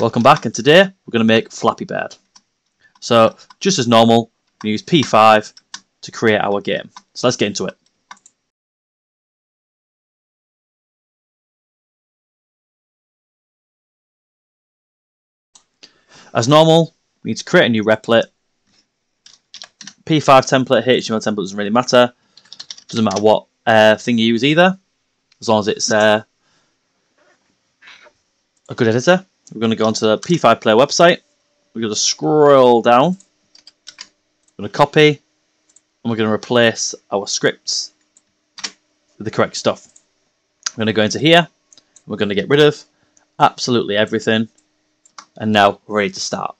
Welcome back, and today we're going to make Flappy Bird. So just as normal, we use p5 to create our game. So let's get into it. As normal, we need to create a new replit. P5 template, HTML template doesn't really matter. Doesn't matter what thing you use either, as long as it's a good editor. We're going to go onto the P5 player website. We're going to scroll down. We're going to copy, and we're going to replace our scripts with the correct stuff. We're going to go into here. We're going to get rid of absolutely everything. And now we're ready to start.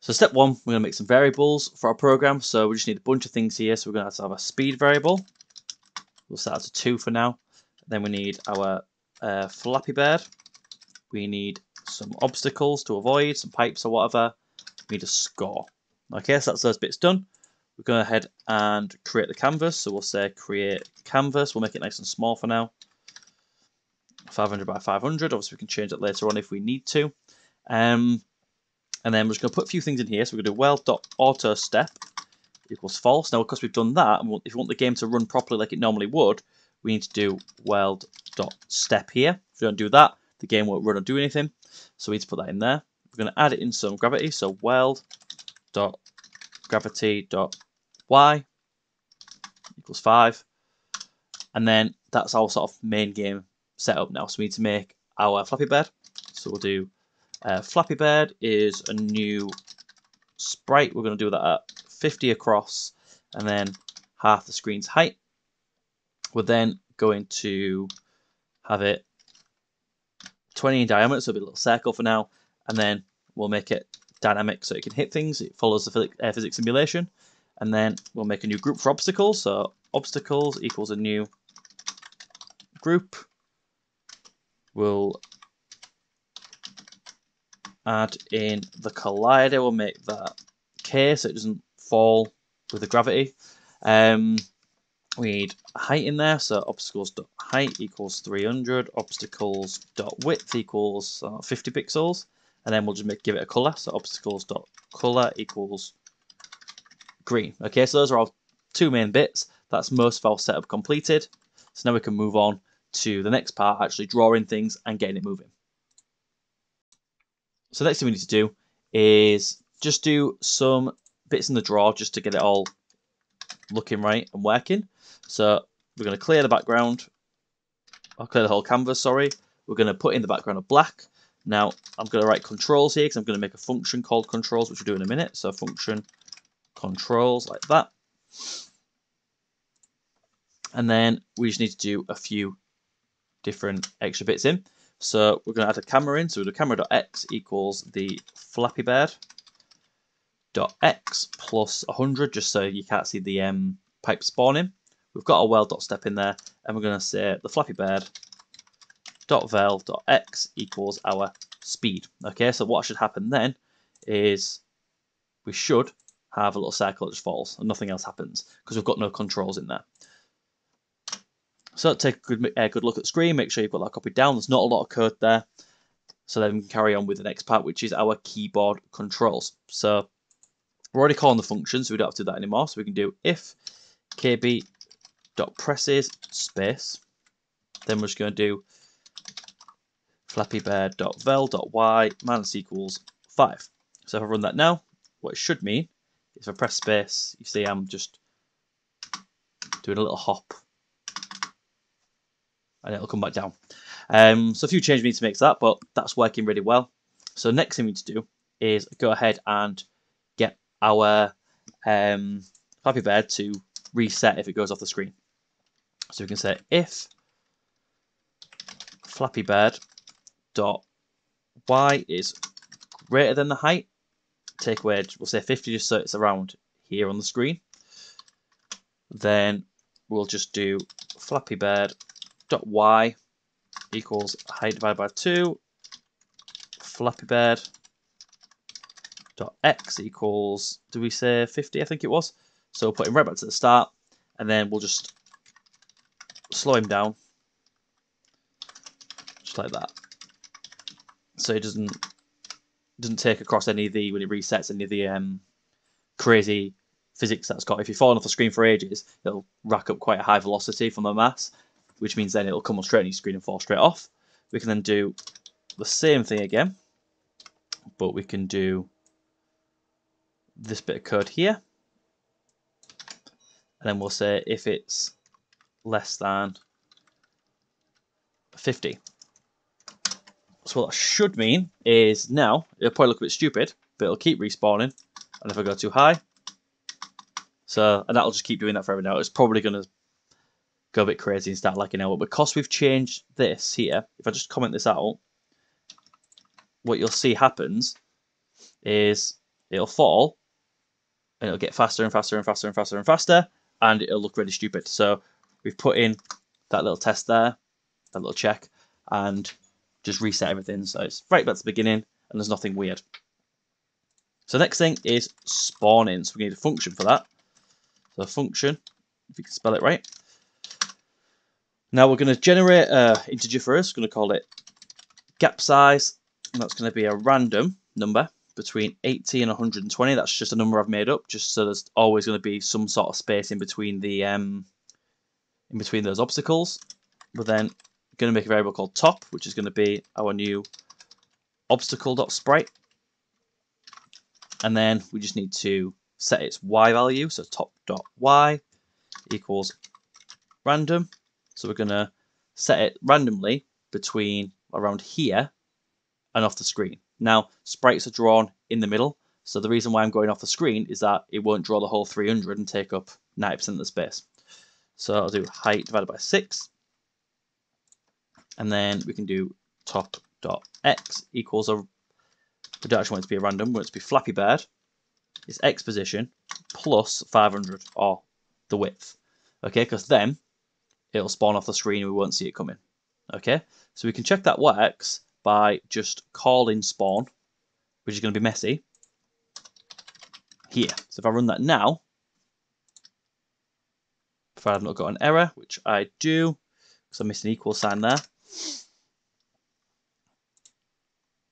So step one, we're going to make some variables for our program. So we just need a bunch of things here. So we're going to have a speed variable. We'll set that to 2 for now. Then we need our Flappy Bird. We need some obstacles to avoid, some pipes or whatever. We need a score. Okay, so that's those bits done. We're going to go ahead and create the canvas. So we'll say create canvas. We'll make it nice and small for now. 500 by 500. Obviously, we can change it later on if we need to. And then we're just going to put a few things in here. So we're going to do well.autostep equals false. Now, of course, we've done that. And if you want the game to run properly like it normally would, we need to do well.step here. If we don't do that, the game won't run or do anything. So we need to put that in there. We're going to add it in some gravity. So well.gravity.y equals 5. And then that's our sort of main game set up now. So we need to make our Flappy Bird. So we'll do Flappy Bird is a new sprite. We're going to do that at 50 across and then half the screen's height. We're then going to have it 20 in diameter, so it'll be a little circle for now, and then we'll make it dynamic so it can hit things. It follows the physics simulation. And then we'll make a new group for obstacles. So obstacles equals a new group. We'll add in the collider. We'll make that K so it doesn't fall with the gravity. We need height in there, so obstacles.height equals 300, obstacles.width equals 50 pixels, and then we'll just give it a color, so obstacles.color equals green. Okay, so those are our two main bits. That's most of our setup completed. So now we can move on to the next part, actually drawing things and getting it moving. So next thing we need to do is just do some bits in the draw just to get it all looking right and working. So we're going to clear the background, or clear the whole canvas, sorry. We're going to put in the background of black. Now I'm going to write controls here because I'm going to make a function called controls, which we'll do in a minute. So function controls like that. And then we just need to do a few different extra bits in. So we're going to add a camera in. So we'll do camera.x equals the Flappy Bird dot x plus 100, just so you can't see the pipe spawning. We've got a well.step in there, and we're going to say the Flappy Bird dot vel dot x equals our speed. Okay, so what should happen then is we should have a little circle that just falls and nothing else happens because we've got no controls in there. So take a good look at the screen. Make sure you've got that copied down. There's not a lot of code there. So then we can carry on with the next part, which is our keyboard controls. So we're already calling the function, so we don't have to do that anymore. So we can do if kb.presses space. Then we're just going to do flappybear.vel.y minus equals 5. So if I run that now, what it should mean is if I press space, you see I'm just doing a little hop. And it'll come back down. So a few changes we need to make to that, but that's working really well. So next thing we need to do is go ahead and get our Flappy Bird to reset if it goes off the screen. So we can say if Flappy Bird dot y is greater than the height, take away, we'll say 50 just so it's around here on the screen. Then we'll just do Flappy Bird dot y equals height divided by 2, Flappy Bird dot x equals, do we say 50? I think it was. So we'll put him right back to the start, and then we'll just slow him down, just like that. so it doesn't take across any of the, when it resets, any of the crazy physics that's got. If you fall off the screen for ages, it'll rack up quite a high velocity from the mass, which means then it'll come on straight on your screen and fall straight off. We can then do the same thing again, but we can do this bit of code here, and then we'll say if it's less than 50. So what that should mean is now, it'll probably look a bit stupid, but it'll keep respawning, and if I go too high, so, and that'll just keep doing that forever now. It's probably going to go a bit crazy and start lagging out, but because we've changed this here, if I just comment this out, what you'll see happens is it'll fall, and it'll get faster and faster and faster and faster and faster, and it'll look really stupid. So we've put in that little test there, that little check, and just reset everything. So it's right back to the beginning, and there's nothing weird. So next thing is spawning. So we need a function for that. So function, if you can spell it right. Now we're going to generate an integer for us. We're going to call it gap size, and that's going to be a random number between 80 and 120. That's just a number I've made up, just so there's always going to be some sort of space in between the in between those obstacles. We're then going to make a variable called top, which is going to be our new obstacle.sprite, and then we just need to set its y value. So top.y equals random. So we're going to set it randomly between around here and off the screen. Now, sprites are drawn in the middle, so the reason why I'm going off the screen is that it won't draw the whole 300 and take up 90% of the space. So I'll do height divided by 6, and then we can do top.x equals a, we don't actually want it to be a random, we want it to be Flappy Bird, it's x position plus 500, or the width, okay, because then it'll spawn off the screen and we won't see it coming, okay? So we can check that works by just calling spawn, which is going to be messy, here. So if I run that now, if I've not got an error, which I do, because I missed an equal sign there.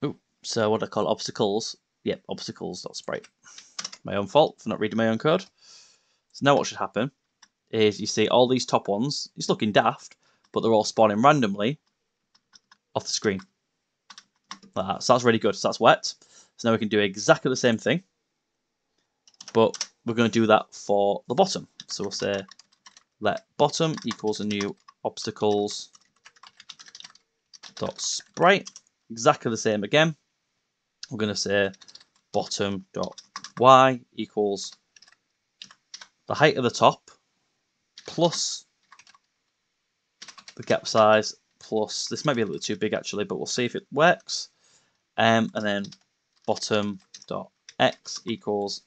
Ooh, so what I call obstacles, yep, obstacles.sprite. My own fault for not reading my own code. So now what should happen is you see all these top ones, it's looking daft, but they're all spawning randomly off the screen. Like that. So that's really good, so that's wet. So now we can do exactly the same thing, but we're going to do that for the bottom. So we'll say let bottom equals a new obstacles.sprite, exactly the same again. We're going to say bottom.y equals the height of the top plus the gap size plus, this might be a little too big actually, but we'll see if it works. And then bottom.x equals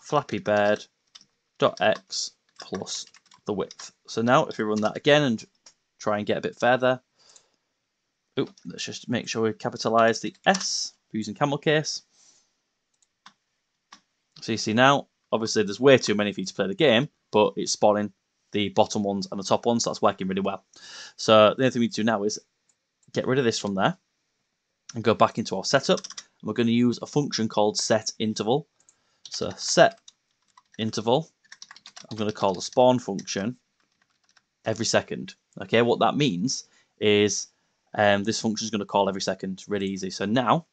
Flappy Bird .x plus the width. So now if we run that again and try and get a bit further, ooh, let's just make sure we capitalize the S using camelCase. So you see now, obviously there's way too many for you to play the game, but it's spawning the bottom ones and the top ones, so that's working really well. So the only thing we need to do now is get rid of this from there and go back into our setup. And we're going to use a function called setInterval. So setInterval, I'm going to call the spawn function every second. Okay, what that means is this function is going to call every second, really easy. So now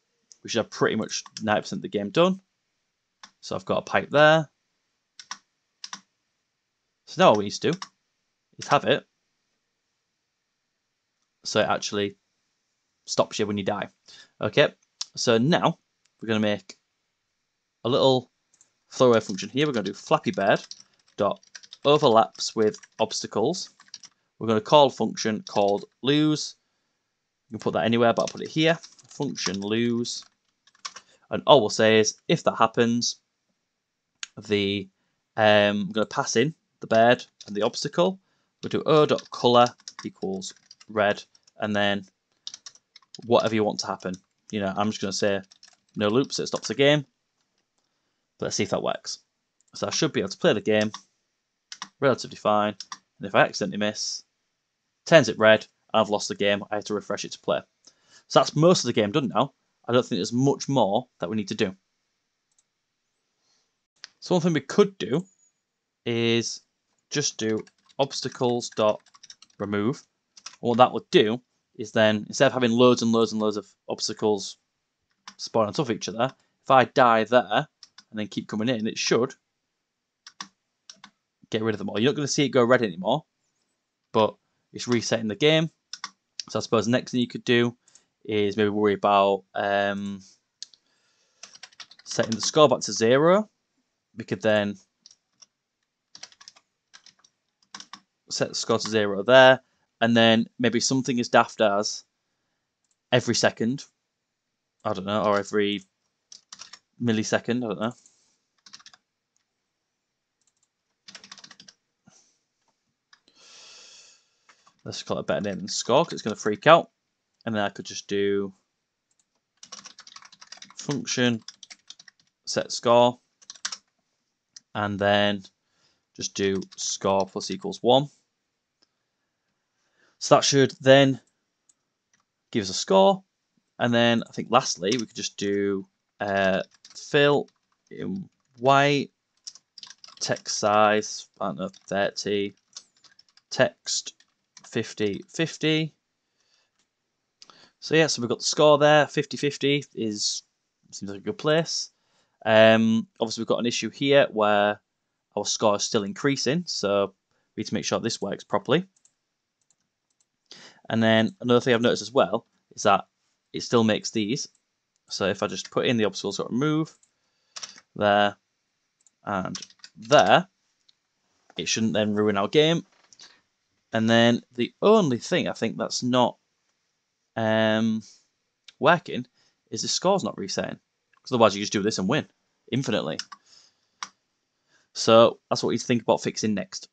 we should have pretty much 90% of the game done. So I've got a pipe there. So now all we need to do is have it so it actually stops you when you die. Okay, so now we're going to make a little throwaway function here. We're going to do Flappy Bird dot overlaps with obstacles. We're going to call a function called lose. You can put that anywhere, but I'll put it here. Function lose, and all we'll say is if that happens, the I'm going to pass in the bird and the obstacle. We'll do o.color equals red, and then whatever you want to happen. You know, I'm just going to say no loop, so it stops the game. But let's see if that works. So I should be able to play the game relatively fine. And if I accidentally miss, turns it red, I've lost the game. I have to refresh it to play. So that's most of the game done now. I don't think there's much more that we need to do. So one thing we could do is just do obstacles.remove. And what that would do is then, instead of having loads and loads and loads of obstacles spawn on top of each other, if I die there and then keep coming in, it should get rid of them all. You're not going to see it go red anymore, but it's resetting the game. So I suppose the next thing you could do is maybe worry about setting the score back to 0. We could then set the score to 0 there, and then maybe something as daft as every second, I don't know, or every millisecond, I don't know. Let's call it a better name than score because it's going to freak out. And then I could just do function set score and then just do score plus equals 1. So that should then give us a score. And then I think lastly we could just do fill in white, text size, I don't know, 30, text 50-50. So yeah, so we've got the score there. 50-50 is, seems like a good place. Obviously we've got an issue here where our score is still increasing, so we need to make sure this works properly. And then another thing I've noticed as well is that it still makes these. So if I just put in the obstacles, remove there and there, it shouldn't then ruin our game. And then the only thing I think that's not working is the score's not resetting. Because otherwise you just do this and win infinitely. So that's what we think about fixing next.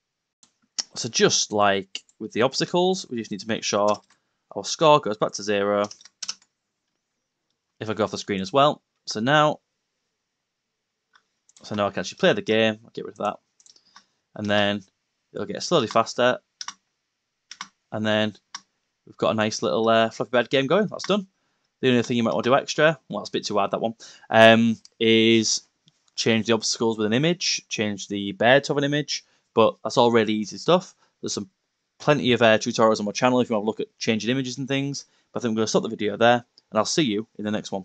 So just like with the obstacles, we just need to make sure our score goes back to 0 if I go off the screen as well. So now, I can actually play the game. I'll get rid of that. And then it'll get slowly faster. And then we've got a nice little Flappy Bird game going. That's done. The only thing you might want to do extra, well, that's a bit too hard, that one, is change the obstacles with an image, change the bird to have an image, but that's all really easy stuff. There's some plenty of tutorials on my channel if you want to look at changing images and things, but I think I'm going to stop the video there, and I'll see you in the next one.